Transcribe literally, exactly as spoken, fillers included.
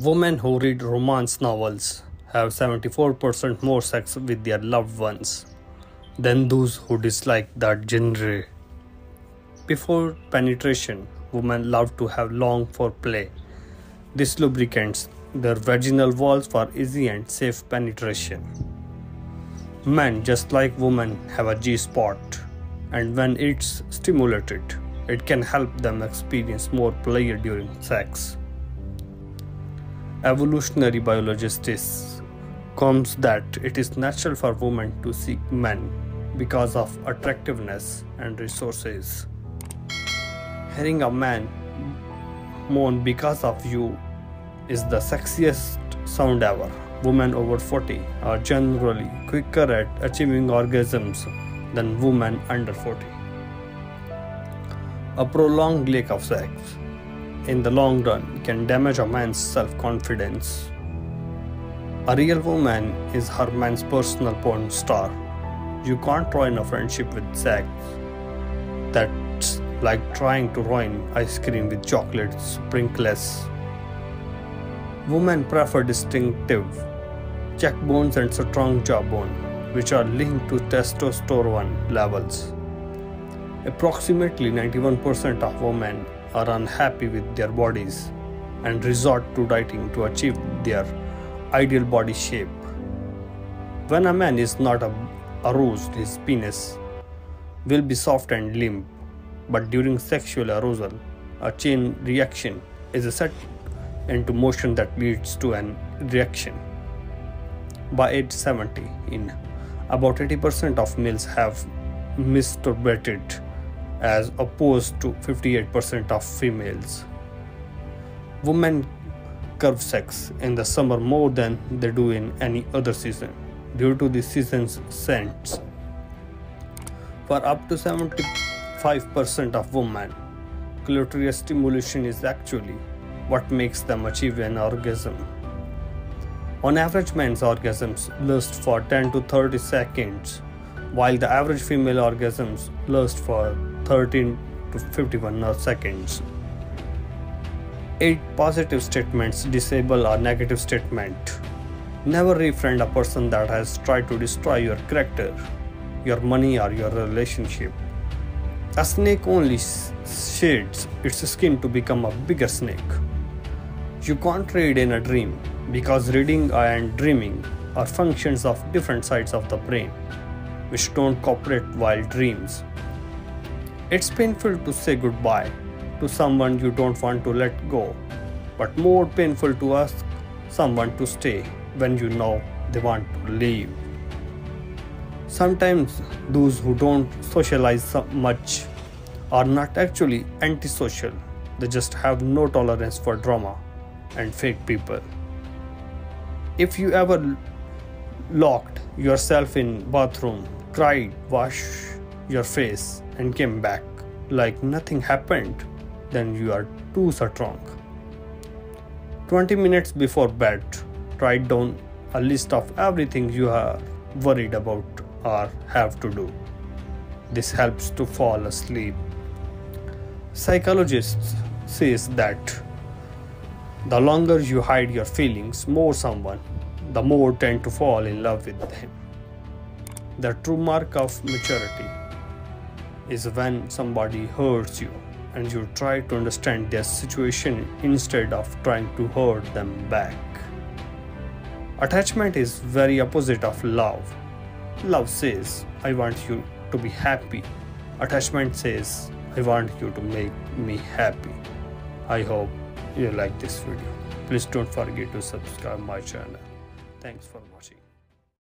Women who read romance novels have seventy-four percent more sex with their loved ones than those who dislike that genre. Before penetration, women love to have long foreplay. This lubricates their vaginal walls for easy and safe penetration. Men, just like women, have a G-spot, and when it's stimulated, it can help them experience more pleasure during sex. Evolutionary biologists comes that it is natural for women to seek men because of attractiveness and resources. Hearing a man moan because of you is the sexiest sound ever. Women over forty are generally quicker at achieving orgasms than women under forty. A prolonged lack of sex in the long run can damage a man's self-confidence. A real woman is her man's personal porn star. You can't ruin a friendship with sex. That's like trying to ruin ice cream with chocolate sprinkles. Women prefer distinctive cheekbones and strong jawbone, which are linked to testosterone levels. Approximately ninety-one percent of women are unhappy with their bodies and resort to dieting to achieve their ideal body shape. When a man is not aroused, his penis will be soft and limp, but during sexual arousal, a chain reaction is set into motion that leads to an erection. By age seventy, in about eighty percent of males have masturbated, as opposed to fifty-eight percent of females. Women curve sex in the summer more than they do in any other season due to the season's scents. For up to seventy-five percent of women, clitoral stimulation is actually what makes them achieve an orgasm. On average, men's orgasms last for ten to thirty seconds, while the average female orgasms last for thirteen to fifty-one seconds. eight positive statements disable a negative statement. Never refriend a person that has tried to destroy your character, your money, or your relationship. A snake only shades its skin to become a bigger snake. You can't read in a dream because reading and dreaming are functions of different sides of the brain, which don't cooperate while dreams. It's painful to say goodbye to someone you don't want to let go, but more painful to ask someone to stay when you know they want to leave. Sometimes those who don't socialize much are not actually antisocial, they just have no tolerance for drama and fake people. If you ever locked yourself in bathroom, cried, washed your face, and came back like nothing happened, then you are too strong. twenty minutes before bed, write down a list of everything you are worried about or have to do. This helps to fall asleep. Psychologists say that the longer you hide your feelings more someone, the more tend to fall in love with them. The true mark of maturity is when somebody hurts you and you try to understand their situation instead of trying to hurt them back. Attachment is very opposite of love. Love says, I want you to be happy. Attachment says, I want you to make me happy. I hope you like this video. Please don't forget to subscribe my channel. Thanks for watching.